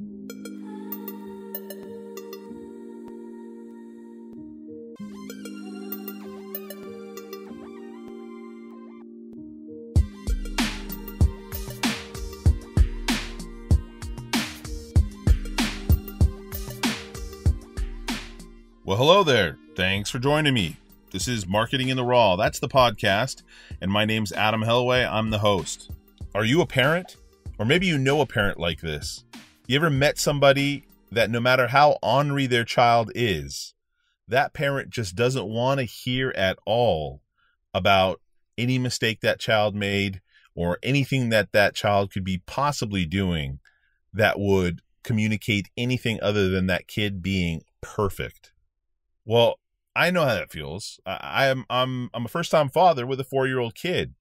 Well, hello there. Thanks for joining me. This is Marketing in the Raw. That's the podcast. And my name's Adam Helweh. I'm the host. Are you a parent? Or maybe you know a parent like this. You ever met somebody that no matter how ornery their child is, that parent just doesn't want to hear at all about any mistake that child made or anything that that child could be possibly doing that would communicate anything other than that kid being perfect? Well, I know how that feels. I'm a first-time father with a 4-year-old kid.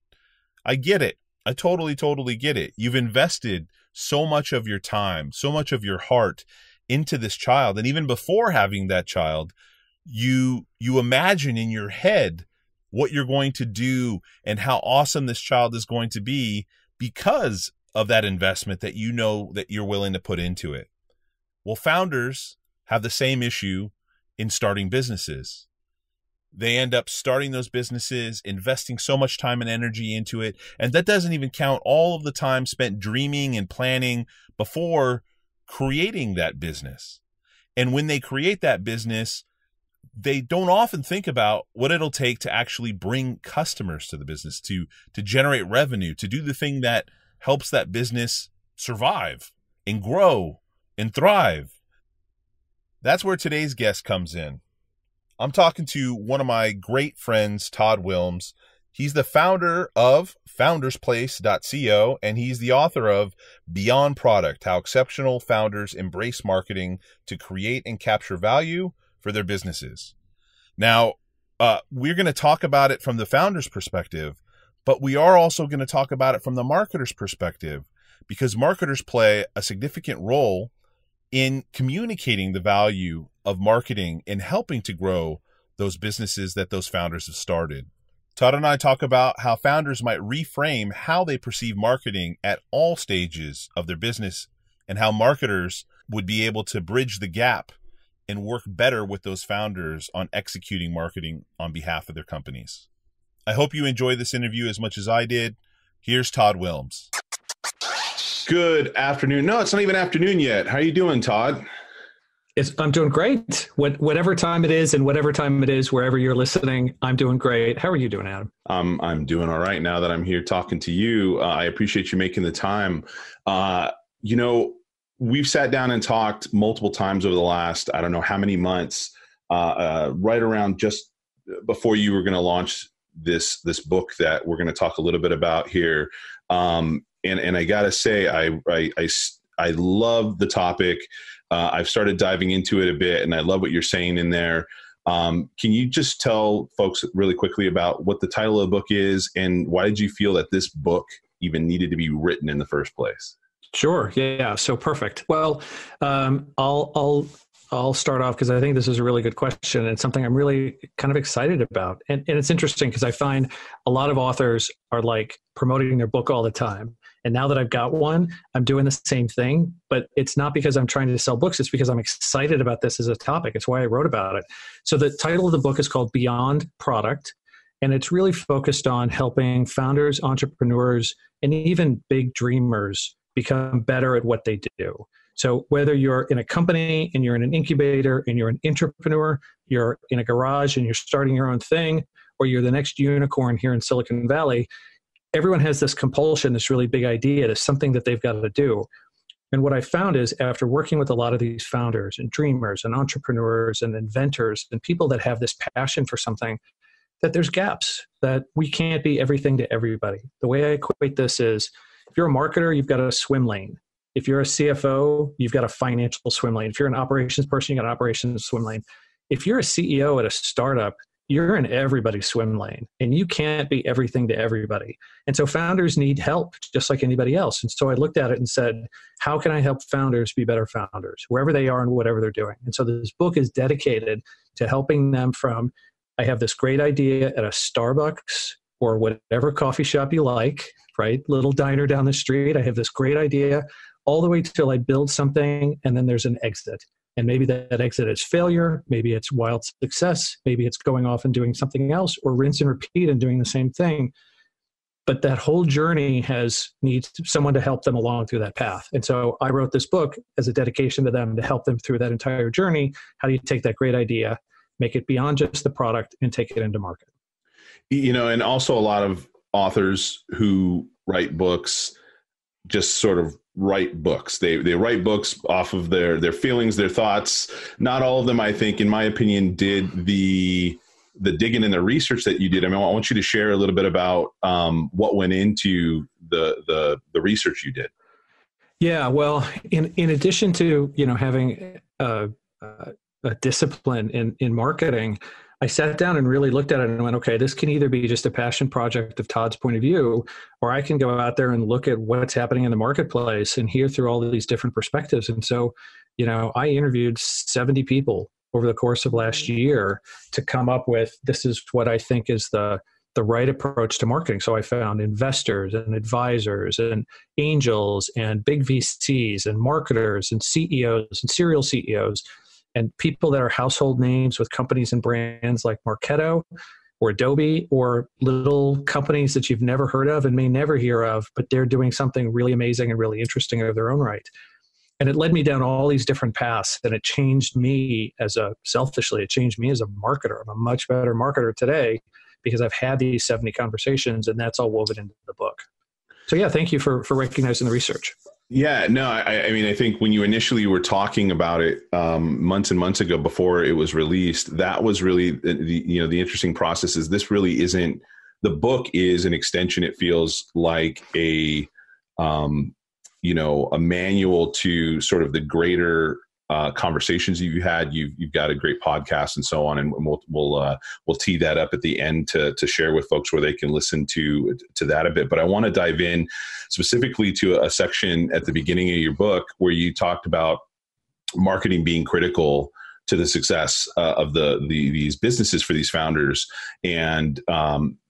I get it. I totally get it. You've invested so much of your time, so much of your heart into this child. And even before having that child, you imagine in your head what you're going to do and how awesome this child is going to be because of that investment that you know that you're willing to put into it. Well, founders have the same issue in starting businesses. They end up starting those businesses, investing so much time and energy into it. And that doesn't even count all of the time spent dreaming and planning before creating that business. And when they create that business, they don't often think about what it'll take to actually bring customers to the business, to generate revenue, to do the thing that helps that business survive and grow and thrive. That's where today's guest comes in. I'm talking to one of my great friends, Todd Wilms. He's the founder of foundersplace.co, and he's the author of Beyond Product, How Exceptional Founders Embrace Marketing to Create and Capture Value for Their Businesses. Now, we're going to talk about it from the founder's perspective, but we are also going to talk about it from the marketer's perspective, because marketers play a significant role in communicating the value of marketing and helping to grow those businesses that those founders have started. Todd and I talk about how founders might reframe how they perceive marketing at all stages of their business and how marketers would be able to bridge the gap and work better with those founders on executing marketing on behalf of their companies. I hope you enjoy this interview as much as I did. Here's Todd Wilms. Good afternoon. No, it's not even afternoon yet. How are you doing, Todd? I'm doing great. Whatever time it is and whatever time it is, wherever you're listening, I'm doing great. How are you doing, Adam? I'm doing all right now that I'm here talking to you. I appreciate you making the time. You know, we've sat down and talked multiple times over the last, I don't know how many months, right around just before you were going to launch this book that we're going to talk a little bit about here. And I gotta say, I love the topic. I've started diving into it a bit, and I love what you're saying in there. Can you just tell folks really quickly about what the title of the book is, and why did you feel that this book even needed to be written in the first place? Sure. Yeah. So perfect. Well, I'll start off because I think this is a really good question and something I'm really kind of excited about. And it's interesting because I find a lot of authors are like promoting their book all the time. And now that I've got one, I'm doing the same thing, but it's not because I'm trying to sell books. It's because I'm excited about this as a topic. It's why I wrote about it. So the title of the book is called Beyond Product, and it's really focused on helping founders, entrepreneurs, and even big dreamers become better at what they do. So whether you're in a company and you're in an incubator and you're an entrepreneur, you're in a garage and you're starting your own thing, or you're the next unicorn here in Silicon Valley, everyone has this compulsion, this really big idea, this something that they've got to do. And what I found is after working with a lot of these founders and dreamers and entrepreneurs and inventors and people that have this passion for something, that there's gaps, that we can't be everything to everybody. The way I equate this is if you're a marketer, you've got a swim lane. If you're a CFO, you've got a financial swim lane. If you're an operations person, you've got an operations swim lane. If you're a CEO at a startup, you're in everybody's swim lane, and you can't be everything to everybody. And so founders need help just like anybody else. And so I looked at it and said, how can I help founders be better founders, wherever they are and whatever they're doing? And so this book is dedicated to helping them from, I have this great idea at a Starbucks or whatever coffee shop you like, right? Little diner down the street. I have this great idea. all the way till I build something, and then there's an exit. And maybe that exit is failure, maybe it's wild success, maybe it's going off and doing something else, or rinse and repeat and doing the same thing. But that whole journey needs someone to help them along through that path. And so I wrote this book as a dedication to them, to help them through that entire journey. How do you take that great idea, make it beyond just the product, and take it into market? You know, and also a lot of authors who write books just sort of write books. They write books off of their feelings, their thoughts. Not all of them, I think, in my opinion, did the digging and the research that you did. I mean, I want you to share a little bit about what went into the research you did. Yeah, well, in addition to, you know, having a discipline in marketing, I sat down and really looked at it and went, okay, this can either be just a passion project of Todd's point of view, or I can go out there and look at what's happening in the marketplace and hear through all of these different perspectives. And so, you know, I interviewed 70 people over the course of last year to come up with, this is what I think is the right approach to marketing. So I found investors and advisors and angels and big VCs and marketers and CEOs and serial CEOs and people that are household names with companies and brands like Marketo or Adobe, or little companies that you've never heard of and may never hear of, but they're doing something really amazing and really interesting of their own right. And it led me down all these different paths, and it changed me selfishly, it changed me as a marketer. I'm a much better marketer today because I've had these 70 conversations, and that's all woven into the book. So yeah, thank you for recognizing the research. Yeah, no, I mean, I think when you initially were talking about it months and months ago before it was released, that was really the interesting process. Is this really isn't, the book is an extension. It feels like a manual to sort of the greater conversations you've had. You've got a great podcast and so on, and we'll tee that up at the end to share with folks where they can listen to that a bit. But I want to dive in specifically to a section at the beginning of your book where you talked about marketing being critical to the success of these businesses for these founders, and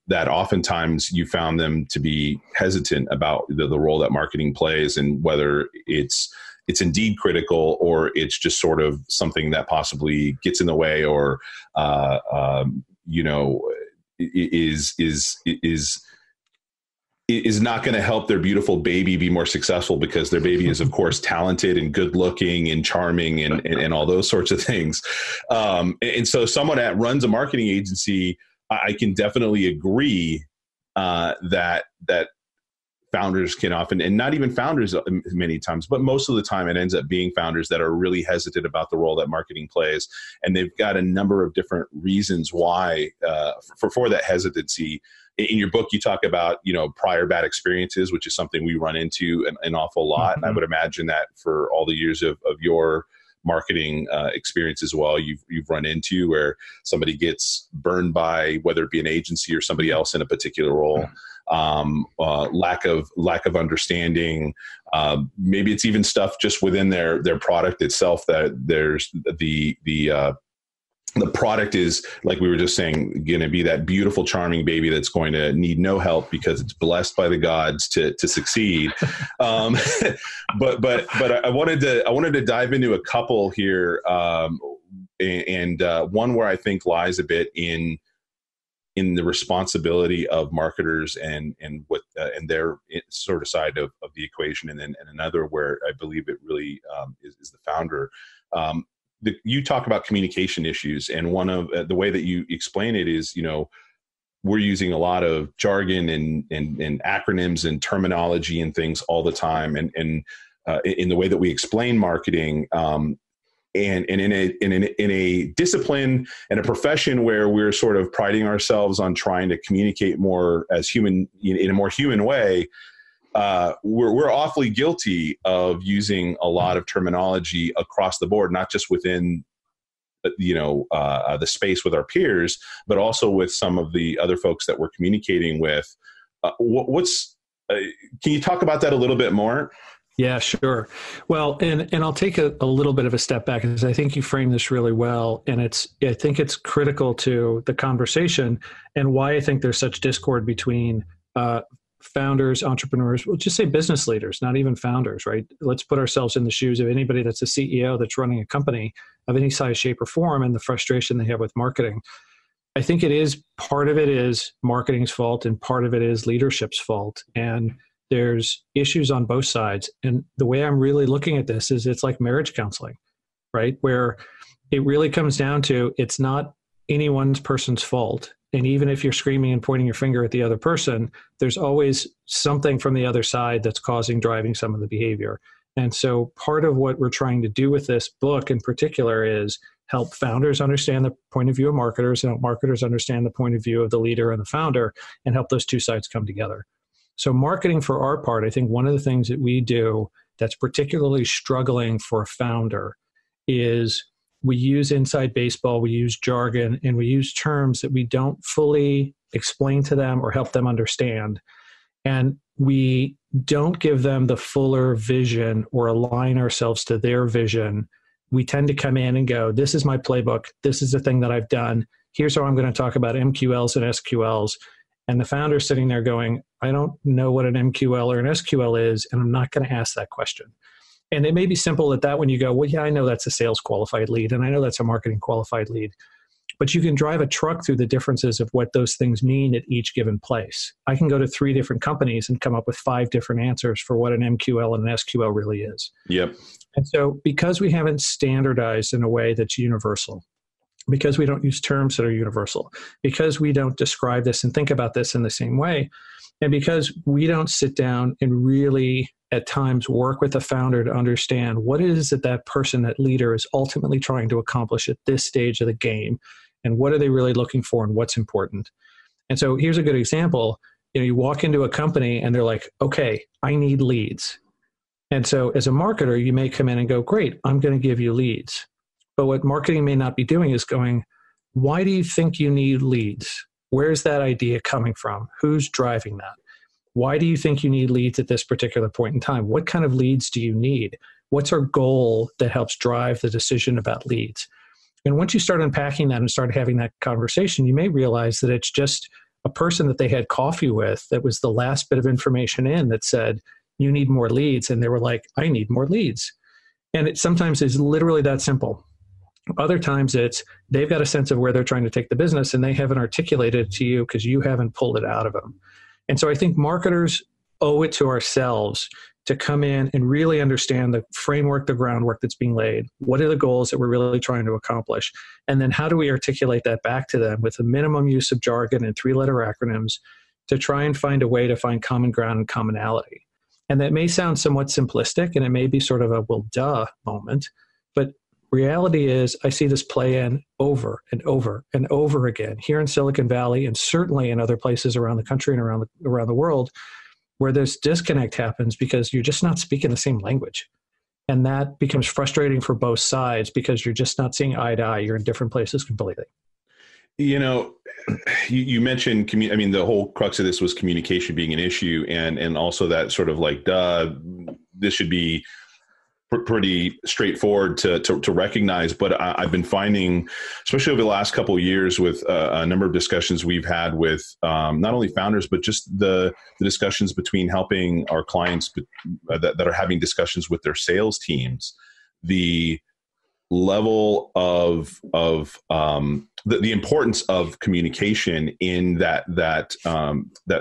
that oftentimes you found them to be hesitant about the role that marketing plays and whether it's indeed critical, or it's just sort of something that possibly gets in the way, or is not going to help their beautiful baby be more successful, because their baby is, of course, talented and good looking and charming and all those sorts of things. And so someone that runs a marketing agency, I can definitely agree that founders can often, and not even founders many times, but most of the time it ends up being founders that are really hesitant about the role that marketing plays. And they've got a number of different reasons why for that hesitancy. In your book, you talk about, you know, prior bad experiences, which is something we run into an awful lot. Mm-hmm. And I would imagine that for all the years of your marketing experience as well, you've run into where somebody gets burned by, whether it be an agency or somebody else in a particular role. Mm-hmm. Lack of understanding. Maybe it's even stuff just within their product itself, that there's the product is, like we were just saying, going to be that beautiful, charming baby that's going to need no help because it's blessed by the gods to succeed. But I wanted to dive into a couple here, and one where I think lies a bit in the responsibility of marketers and their sort of side of the equation. And then another where I believe it really is the founder. You talk about communication issues, and one of the way that you explain it is, you know, we're using a lot of jargon and acronyms and terminology and things all the time. And in the way that we explain marketing, And in a discipline and a profession where we're sort of priding ourselves on trying to communicate more as human, in a more human way, we're awfully guilty of using a lot of terminology across the board, not just within the space with our peers, but also with some of the other folks that we're communicating with. Can you talk about that a little bit more? Yeah, sure. Well, and I'll take a little bit of a step back, because I think you framed this really well, and I think it's critical to the conversation and why I think there's such discord between founders, entrepreneurs, we'll just say business leaders, not even founders, right? Let's put ourselves in the shoes of anybody that's a CEO that's running a company of any size, shape, or form, and the frustration they have with marketing. I think it is, part of it is marketing's fault, and part of it is leadership's fault. And there's issues on both sides. And the way I'm really looking at this is it's like marriage counseling, right? Where it really comes down to, it's not any one person's fault. And even if you're screaming and pointing your finger at the other person, there's always something from the other side that's causing, driving some of the behavior. And so part of what we're trying to do with this book in particular is help founders understand the point of view of marketers, and help marketers understand the point of view of the leader and the founder, and help those two sides come together. So marketing, for our part, I think one of the things that we do that's particularly struggling for a founder is we use inside baseball, we use jargon, and we use terms that we don't fully explain to them or help them understand. And we don't give them the fuller vision or align ourselves to their vision. We tend to come in and go, this is my playbook. This is the thing that I've done. Here's how I'm going to talk about MQLs and SQLs. And the founder's sitting there going, I don't know what an MQL or an SQL is, and I'm not going to ask that question. And it may be simple at that when you go, well, yeah, I know that's a sales qualified lead, and I know that's a marketing qualified lead. But you can drive a truck through the differences of what those things mean at each given place. I can go to 3 different companies and come up with 5 different answers for what an MQL and an SQL really is. Yep. And so because we haven't standardized in a way that's universal, because we don't use terms that are universal, because we don't describe this and think about this in the same way, and because we don't sit down and really at times work with a founder to understand what it is that that person, that leader, is ultimately trying to accomplish at this stage of the game, and what are they really looking for, and what's important. And so here's a good example. You know, you walk into a company and they're like, okay, I need leads. And so as a marketer, you may come in and go, great, I'm going to give you leads. But what marketing may not be doing is going, why do you think you need leads? Where's that idea coming from? Who's driving that? Why do you think you need leads at this particular point in time? What kind of leads do you need? What's our goal that helps drive the decision about leads? And once you start unpacking that and start having that conversation, you may realize that it's just a person that they had coffee with that was the last bit of information in that said, you need more leads. And they were like, I need more leads. And it sometimes is literally that simple. Other times it's they've got a sense of where they're trying to take the business and they haven't articulated it to you because you haven't pulled it out of them. And so I think marketers owe it to ourselves to come in and really understand the framework, the groundwork that's being laid. What are the goals that we're really trying to accomplish? And then how do we articulate that back to them with a minimum use of jargon and 3-letter acronyms to try and find a way to find common ground and commonality? And that may sound somewhat simplistic, and it may be sort of a, well, duh moment, but reality is I see this play in over and over and over again here in Silicon Valley, and certainly in other places around the country and around the world, where this disconnect happens because you're just not speaking the same language. And that becomes frustrating for both sides because you're just not seeing eye to eye. You're in different places completely. You know, you mentioned, the whole crux of this was communication being an issue, and also that sort of like, duh, this should be pretty straightforward to recognize. But I've been finding, especially over the last couple of years, with a number of discussions we've had with not only founders, but just the discussions between helping our clients that are having discussions with their sales teams, the level of the importance of communication in that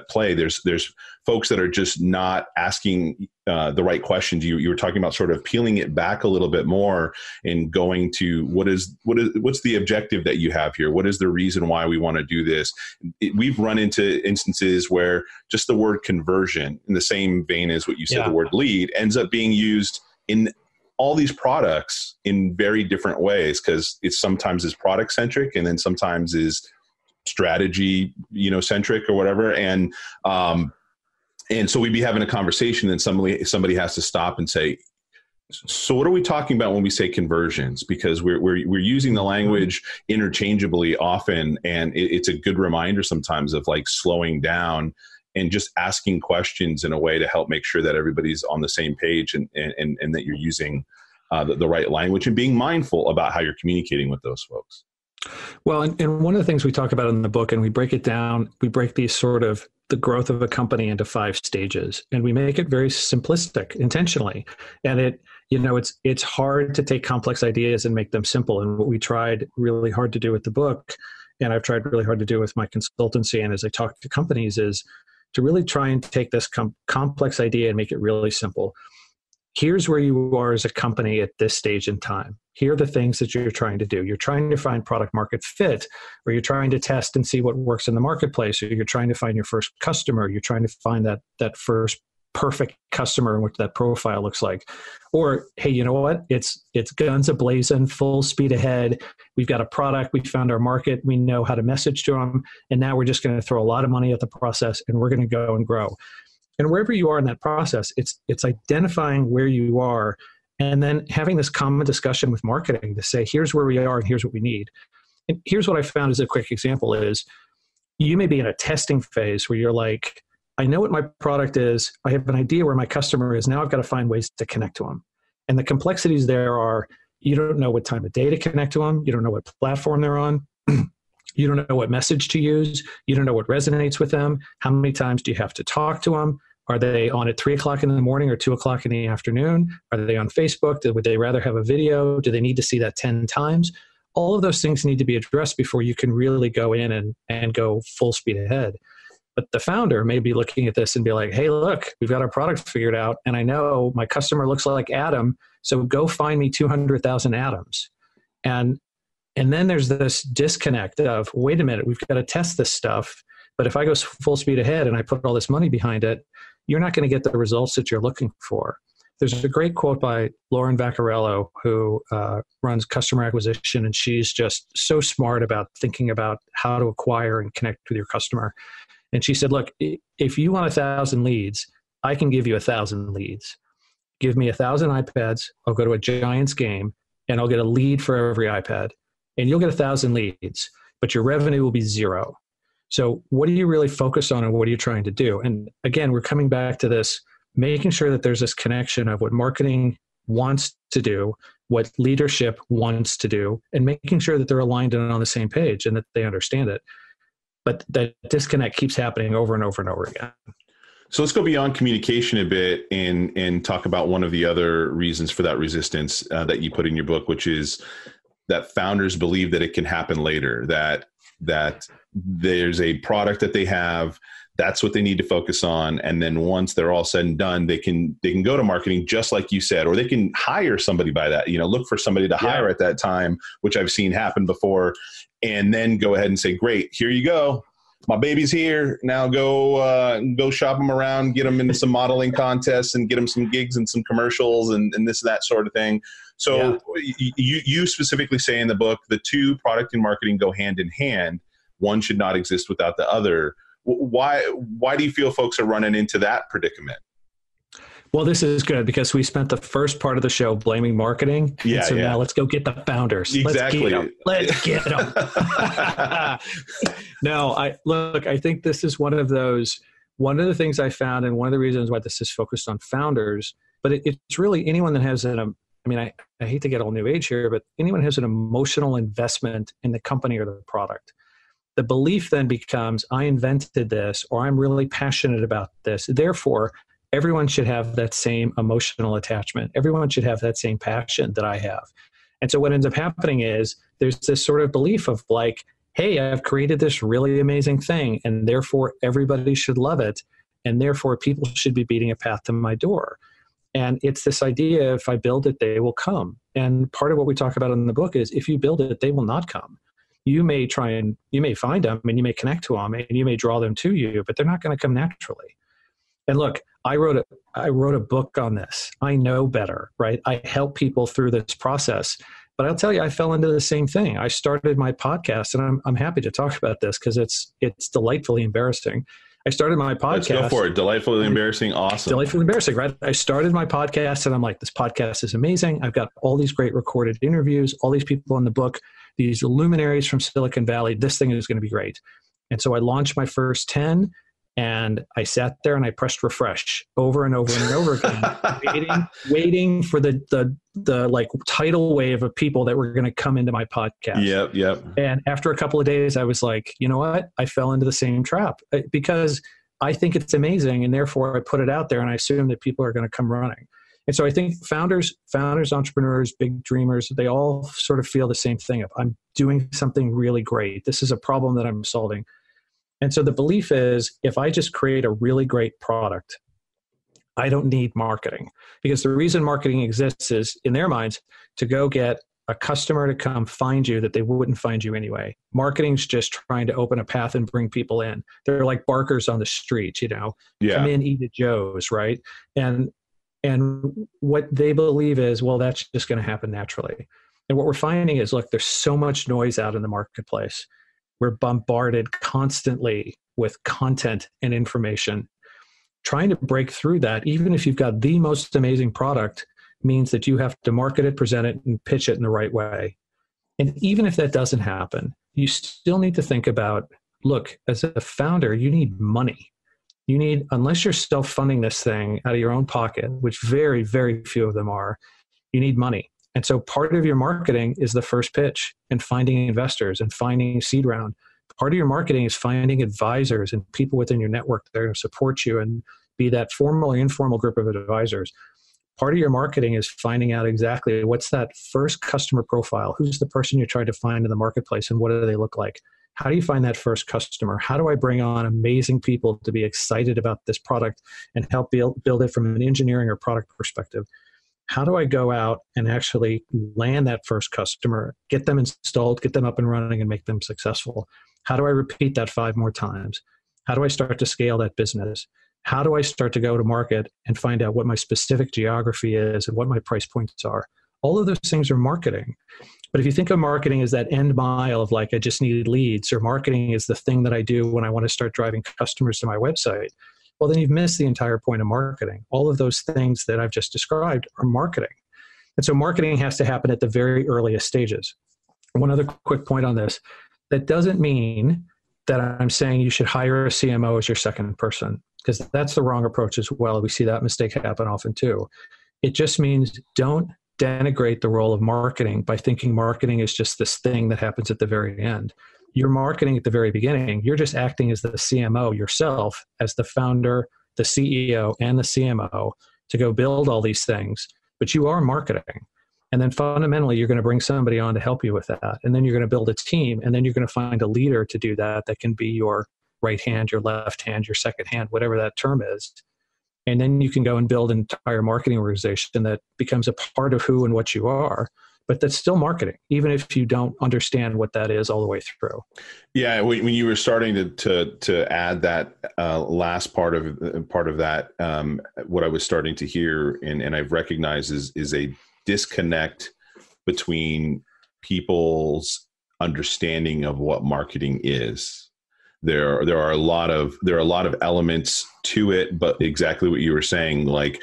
play. There's folks that are just not asking the right questions. You were talking about sort of peeling it back a little bit more and going to what's the objective that you have here? What is the reason why we want to do this? We've run into instances where just the word conversion, in the same vein as what you said, The word lead, ends up being used in all these products in very different ways, because it sometimes is product centric and then sometimes is strategy, centric or whatever. And so we'd be having a conversation and somebody has to stop and say, so what are we talking about when we say conversions? Because we're using the language interchangeably often. And it's a good reminder sometimes of like slowing down and just asking questions in a way to help make sure that everybody's on the same page and that you're using the right language and being mindful about how you're communicating with those folks. Well, and one of the things we talk about in the book, and we break it down, we break these sort of the growth of a company into 5 stages, and we make it very simplistic intentionally. And it, you know, it's hard to take complex ideas and make them simple. And what we tried really hard to do with the book, and I've tried really hard to do with my consultancy, and as I talk to companies, is to really try and take this complex idea and make it really simple. Here's where you are as a company at this stage in time. Here are the things that you're trying to do. You're trying to find product market fit, or you're trying to test and see what works in the marketplace, or you're trying to find your first customer, you're trying to find that first perfect customer and what that profile looks like. Or, hey, you know what? It's guns ablazing, full speed ahead. We've got a product, we found our market, we know how to message to them, and now we're just going to throw a lot of money at the process and we're going to go and grow. And wherever you are in that process, it's identifying where you are and then having this common discussion with marketing to say, here's where we are and here's what we need. And here's what I found as a quick example is you may be in a testing phase where you're like, I know what my product is. I have an idea where my customer is. Now I've got to find ways to connect to them. And the complexities there are, you don't know what time of day to connect to them. You don't know what platform they're on. You don't know what message to use. You don't know what resonates with them. How many times do you have to talk to them? Are they on at 3 o'clock in the morning or 2 o'clock in the afternoon? Are they on Facebook? Would they rather have a video? Do they need to see that 10 times? All of those things need to be addressed before you can really go in and go full speed ahead. But the founder may be looking at this and be like, hey, look, we've got our product figured out. And I know my customer looks like Adam. So go find me 200,000 Adams. And then there's this disconnect of, wait a minute, we've got to test this stuff. But if I go full speed ahead and I put all this money behind it, you're not going to get the results that you're looking for. There's a great quote by Lauren Vaccarello, who runs customer acquisition, and she's just so smart about thinking about how to acquire and connect with your customer. And she said, look, if you want 1,000 leads, I can give you 1,000 leads. Give me 1,000 iPads, I'll go to a Giants game, and I'll get a lead for every iPad. And you'll get 1,000 leads, but your revenue will be 0. So what do you really focus on and what are you trying to do? And again, we're coming back to this, making sure that there's this connection of what marketing wants to do, what leadership wants to do, and making sure that they're aligned and on the same page and that they understand it. But that disconnect keeps happening over and over and over again. So let's go beyond communication a bit and talk about one of the other reasons for that resistance that you put in your book, which is that founders believe that it can happen later, that there's a product that they have, that's what they need to focus on. And then once they're all said and done, they can go to marketing, just like you said, or they can hire somebody by that, you know, look for somebody to hire at that time, which I've seen happen before, and then go ahead and say, great, here you go. My baby's here. Now go shop them around, get them into some modeling contests and get them some gigs and some commercials and this and that sort of thing. So you specifically say in the book, the two, product and marketing, go hand in hand. One should not exist without the other. Why do you feel folks are running into that predicament? Well, this is good because we spent the first part of the show blaming marketing. Yeah, so now let's go get the founders. Exactly. Let's get them. No, I think this is one of the things I found, and one of the reasons why this is focused on founders, but it's really anyone that has I hate to get all new age here, but anyone has an emotional investment in the company or the product. The belief then becomes, I invented this, or I'm really passionate about this. Therefore, everyone should have that same emotional attachment. Everyone should have that same passion that I have. And so what ends up happening is there's this sort of belief of like, hey, I've created this really amazing thing, and therefore everybody should love it. And therefore people should be beating a path to my door. And it's this idea, if I build it, they will come. And part of what we talk about in the book is if you build it, they will not come. You may find them and you may connect to them and you may draw them to you, but they're not going to come naturally. And look, I wrote a book on this. I know better, right? I help people through this process, but I'll tell you, I fell into the same thing. I started my podcast, and I'm happy to talk about this because it's delightfully embarrassing. I started my podcast. Let's go for it. Delightfully embarrassing. Awesome. Delightfully embarrassing, right? I started my podcast and I'm like, this podcast is amazing. I've got all these great recorded interviews, all these people in the book, these luminaries from Silicon Valley, this thing is going to be great. And so I launched my first 10, and I sat there and I pressed refresh over and over and over again, waiting for the like tidal wave of people that were going to come into my podcast. Yep. And after a couple of days, I was like, you know what? I fell into the same trap because I think it's amazing, and therefore I put it out there and I assume that people are going to come running. And so I think founders, entrepreneurs, big dreamers, they all sort of feel the same thing of, I'm doing something really great. This is a problem that I'm solving. And so the belief is, if I just create a really great product, I don't need marketing. Because the reason marketing exists is, in their minds, to go get a customer to come find you that they wouldn't find you anyway. Marketing's just trying to open a path and bring people in. They're like barkers on the street, you know. Yeah. Come in, eat at Joe's, right? And what they believe is, well, that's just going to happen naturally. And what we're finding is, look, there's so much noise out in the marketplace. We're bombarded constantly with content and information. Trying to break through that, even if you've got the most amazing product, means that you have to market it, present it, and pitch it in the right way. And even if that doesn't happen, you still need to think about, look, as a founder, you need money. You need, unless you're self-funding this thing out of your own pocket, which very, very few of them are, you need money. And so part of your marketing is the first pitch and finding investors and finding seed round. Part of your marketing is finding advisors and people within your network that are going to support you and be that formal or informal group of advisors. Part of your marketing is finding out exactly what's that first customer profile. Who's the person you're trying to find in the marketplace, and what do they look like? How do you find that first customer? How do I bring on amazing people to be excited about this product and help build it from an engineering or product perspective? How do I go out and actually land that first customer, get them installed, get them up and running, and make them successful? How do I repeat that 5 more times? How do I start to scale that business? How do I start to go to market and find out what my specific geography is and what my price points are? All of those things are marketing. But if you think of marketing as that end mile of like, I just need leads, or marketing is the thing that I do when I want to start driving customers to my website, well, then you've missed the entire point of marketing. All of those things that I've just described are marketing. And so marketing has to happen at the very earliest stages. One other quick point on this. That doesn't mean that I'm saying you should hire a CMO as your second person, because that's the wrong approach as well. We see that mistake happen often too. It just means don't denigrate the role of marketing by thinking marketing is just this thing that happens at the very end. You're marketing at the very beginning. You're just acting as the CMO yourself, as the founder, the CEO, and the CMO to go build all these things, but you are marketing. And then fundamentally, you're going to bring somebody on to help you with that. And then you're going to build a team. And then you're going to find a leader to do that. That can be your right hand, your left hand, your second hand, whatever that term is. And then you can go and build an entire marketing organization that becomes a part of who and what you are. But that's still marketing, even if you don't understand what that is all the way through. Yeah, when you were starting to add that last part of that, what I was starting to hear and I've recognized is a disconnect between people's understanding of what marketing is. There are a lot of elements to it, but exactly what you were saying, like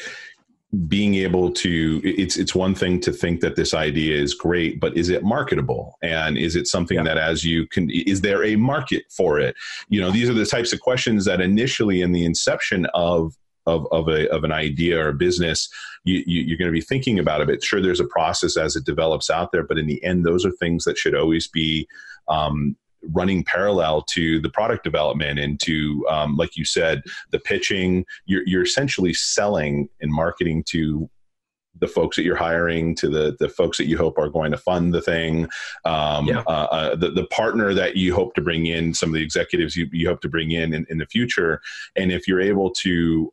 being able to, it's one thing to think that this idea is great, but is it marketable? And is it something that as you can, is there a market for it? You know, these are the types of questions that initially in the inception of an idea or a business, you're going to be thinking about it. But sure, there's a process as it develops out there, but in the end, those are things that should always be running parallel to the product development and to, like you said, the pitching. You're essentially selling and marketing to the folks that you're hiring, to the folks that you hope are going to fund the thing, the partner that you hope to bring in, some of the executives you hope to bring in the future. And if you're able to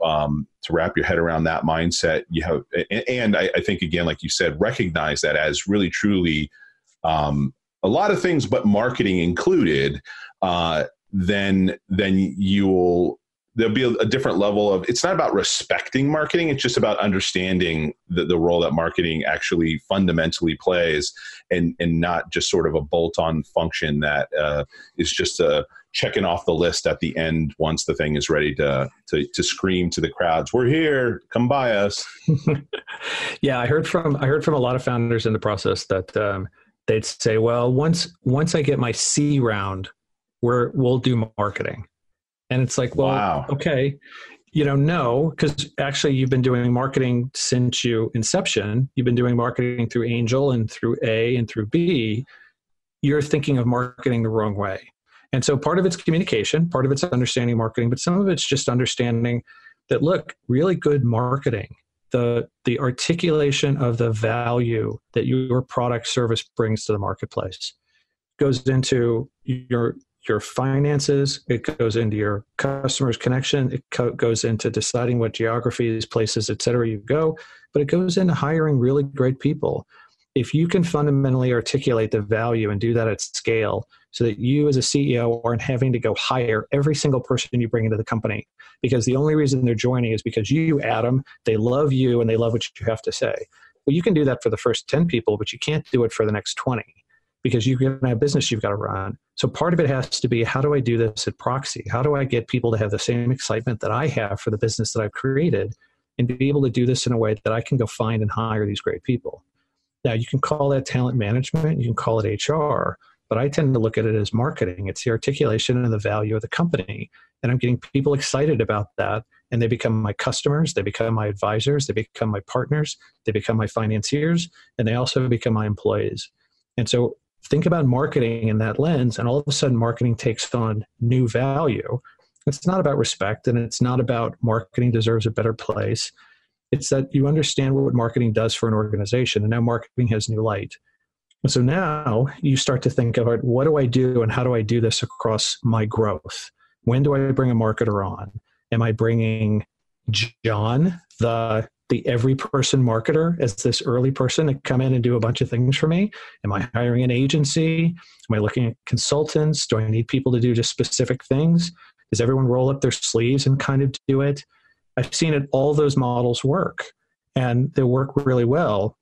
wrap your head around that mindset, you have, and I think, again, like you said, recognize that as really, truly a lot of things, but marketing included, then you'll, there'll be a different level of, it's not about respecting marketing. It's just about understanding the role that marketing actually fundamentally plays and not just sort of a bolt-on function that is just a checking off the list at the end once the thing is ready to scream to the crowds, we're here, come buy us. Yeah, I heard from a lot of founders in the process that they'd say, well, once I get my C round, we'll do marketing. And it's like, well, wow. Okay, you know, no, because actually you've been doing marketing since you inception. You've been doing marketing through Angel and through A and through B. You're thinking of marketing the wrong way. And so part of it's communication, part of it's understanding marketing, but some of it's just understanding that, look, really good marketing, the articulation of the value that your product service brings to the marketplace, goes into your finances, it goes into your customer's connection, it goes into deciding what geographies, places, et cetera you go, but it goes into hiring really great people. If you can fundamentally articulate the value and do that at scale so that you as a CEO aren't having to go hire every single person you bring into the company, because the only reason they're joining is because you, Adam, they love you and they love what you have to say. Well, you can do that for the first 10 people, but you can't do it for the next 20 because you've got a business you've got to run. So part of it has to be, how do I do this at proxy? How do I get people to have the same excitement that I have for the business that I've created and be able to do this in a way that I can go find and hire these great people? Now, you can call that talent management, you can call it HR, but I tend to look at it as marketing. It's the articulation and the value of the company. And I'm getting people excited about that. And they become my customers, they become my advisors, they become my partners, they become my financiers, and they also become my employees. And so think about marketing in that lens, and all of a sudden marketing takes on new value. It's not about respect, and it's not about marketing deserves a better place. It's that you understand what marketing does for an organization, and now marketing has new light. And so now you start to think about, what do I do and how do I do this across my growth? When do I bring a marketer on? Am I bringing John, the every person marketer, as this early person to come in and do a bunch of things for me? Am I hiring an agency? Am I looking at consultants? Do I need people to do just specific things? Does everyone roll up their sleeves and kind of do it? I've seen it, all those models work, and they work really well,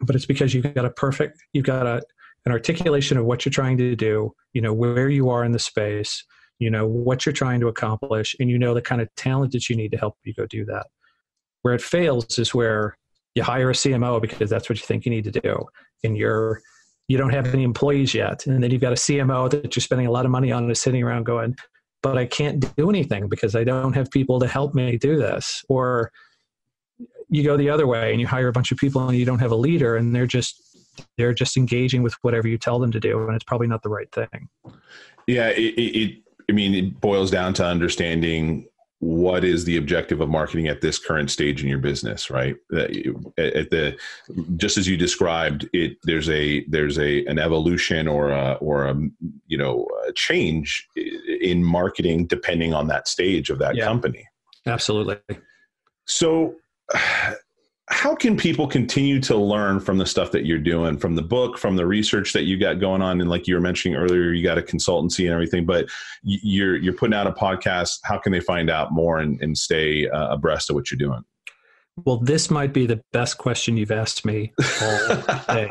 but it's because you've got an articulation of what you're trying to do, you know, where you are in the space, you know, what you're trying to accomplish, and you know the kind of talent that you need to help you go do that. Where it fails is where you hire a CMO because that's what you think you need to do, and you don't have any employees yet. And then you've got a CMO that you're spending a lot of money on and is sitting around going, but I can't do anything because I don't have people to help me do this. Or you go the other way and you hire a bunch of people and you don't have a leader, and they're just engaging with whatever you tell them to do. And it's probably not the right thing. Yeah. It boils down to understanding what is the objective of marketing at this current stage in your business, right? Just as you described it, there's an evolution or a change in marketing depending on that stage of that company. Absolutely. So how can people continue to learn from the stuff that you're doing, from the book, from the research that you got going on? And like you were mentioning earlier, you got a consultancy and everything, but you're putting out a podcast. How can they find out more and stay abreast of what you're doing? Well, this might be the best question you've asked me all day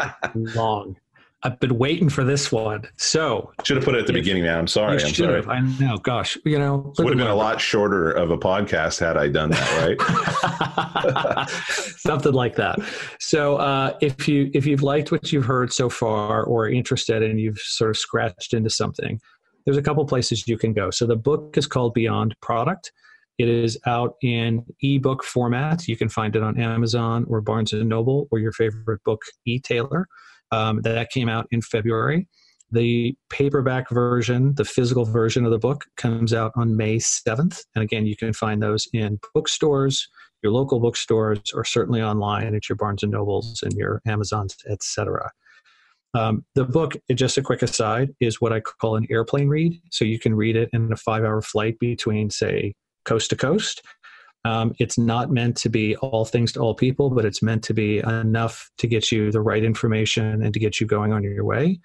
long. I've been waiting for this one. So should have put it at the beginning now. I'm sorry. I'm sorry. I know. Gosh, you know, would have been a lot shorter of a podcast had I done that, right? Something like that. So if you've liked what you've heard so far or are interested and you've sort of scratched into something, there's a couple places you can go. So the book is called Beyond Product. It is out in ebook format. You can find it on Amazon or Barnes & Noble or your favorite book e-tailer. That came out in February. The paperback version, the physical version of the book, comes out on May 7th. And again, you can find those in bookstores, your local bookstores, or certainly online at your Barnes and Nobles and your Amazons, etc. The book, just a quick aside, is what I call an airplane read. So you can read it in a 5-hour flight between, say, coast to coast. It's not meant to be all things to all people, but it's meant to be enough to get you the right information and to get you going on your way.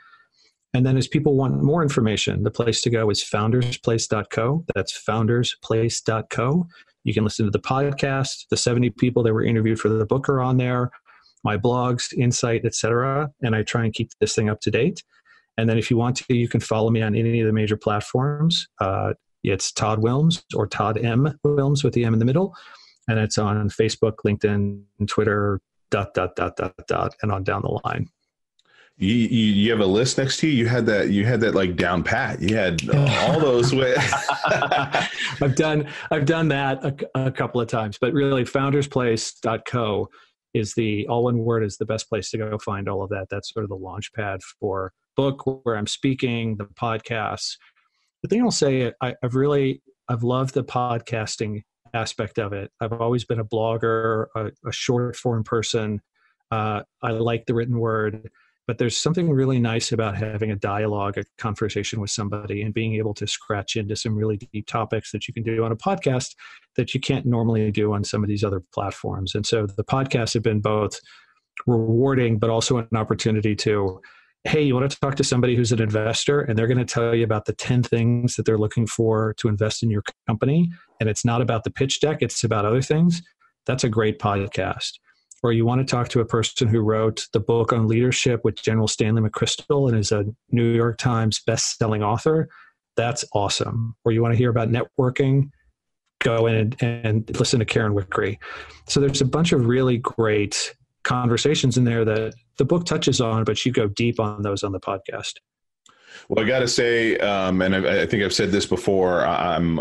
And then as people want more information, the place to go is foundersplace.co. That's foundersplace.co. You can listen to the podcast. The 70 people that were interviewed for the book are on there. My blogs, Insight, etc. And I try and keep this thing up to date. And then if you want to, you can follow me on any of the major platforms. It's Todd Wilms or Todd M. Wilms with the M in the middle. And it's on Facebook, LinkedIn, and Twitter, .. and on down the line. You have a list next to you. You had that like down pat. You had all those ways. I've done that a couple of times, but really foundersplace.co is the all one word is the best place to go find all of that. That's sort of the launch pad for book, where I'm speaking, the podcasts, The thing I'll say, I've loved the podcasting aspect of it. I've always been a blogger, a short form person. I like the written word, but there's something really nice about having a dialogue, a conversation with somebody and being able to scratch into some really deep topics that you can do on a podcast that you can't normally do on some of these other platforms. And so the podcasts have been both rewarding, but also an opportunity to, hey, you want to talk to somebody who's an investor and they're going to tell you about the 10 things that they're looking for to invest in your company. And it's not about the pitch deck. It's about other things. That's a great podcast. Or you want to talk to a person who wrote the book on leadership with General Stanley McChrystal and is a New York Times best-selling author. That's awesome. Or you want to hear about networking, go in and listen to Karen Whitery. So there's a bunch of really great conversations in there that the book touches on, but you go deep on those on the podcast. Well, I got to say, and I think I've said this before, I'm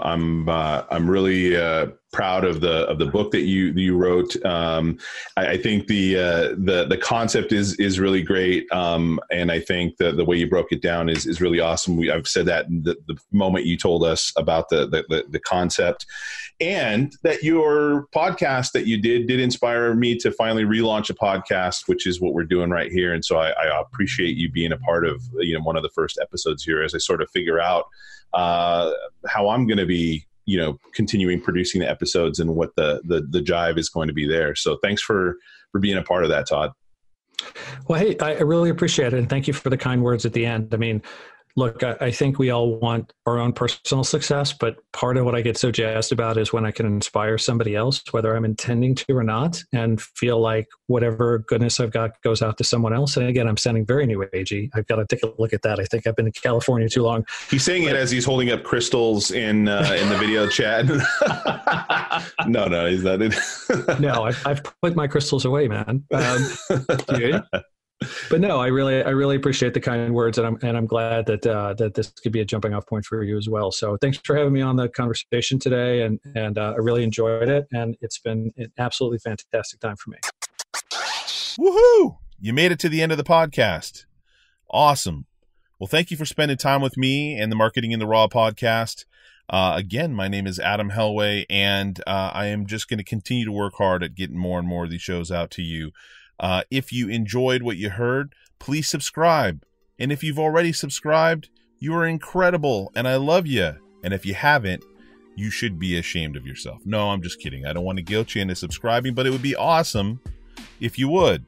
really proud of the book that you wrote. I think the concept is really great, and I think the way you broke it down is really awesome. I've said that the moment you told us about the concept, and that your podcast that you did inspire me to finally relaunch a podcast, which is what we're doing right here. And so I appreciate you being a part of one of the first episodes here as I sort of figure out how I'm going to be continuing producing the episodes and what the jive is going to be there. So thanks for being a part of that, Todd. Well, hey, I really appreciate it. And thank you for the kind words at the end. I mean, look, I think we all want our own personal success, but part of what I get so jazzed about is when I can inspire somebody else, whether I'm intending to or not, and feel like whatever goodness I've got goes out to someone else. And again, I'm sounding very new agey. I've got to take a look at that. I think I've been in California too long. He's saying it as he's holding up crystals in the video chat. No, he's not. No, I've put my crystals away, man. Dude. But no, I really appreciate the kind words, and I'm glad that that this could be a jumping off point for you as well. So thanks for having me on the conversation today, and I really enjoyed it, and it's been an absolutely fantastic time for me. Woohoo! You made it to the end of the podcast. Awesome. Well, thank you for spending time with me and the Marketing in the Raw podcast. Again, my name is Adam Helweh, and I am just going to continue to work hard at getting more and more of these shows out to you. If you enjoyed what you heard, please subscribe. And if you've already subscribed, you are incredible and I love you. And if you haven't, you should be ashamed of yourself. No, I'm just kidding. I don't want to guilt you into subscribing, but it would be awesome if you would.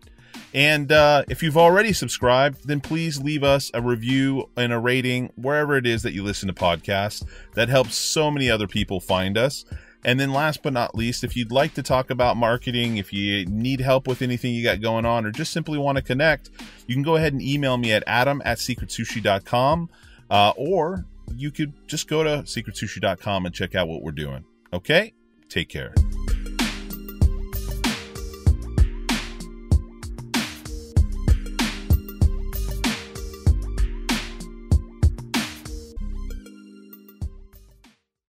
And if you've already subscribed, then please leave us a review and a rating wherever it is that you listen to podcasts. That helps so many other people find us. And then last but not least, if you'd like to talk about marketing, if you need help with anything you got going on or just simply want to connect, you can go ahead and email me at adam@secretsushi.com, or you could just go to secretsushi.com and check out what we're doing. Okay, take care.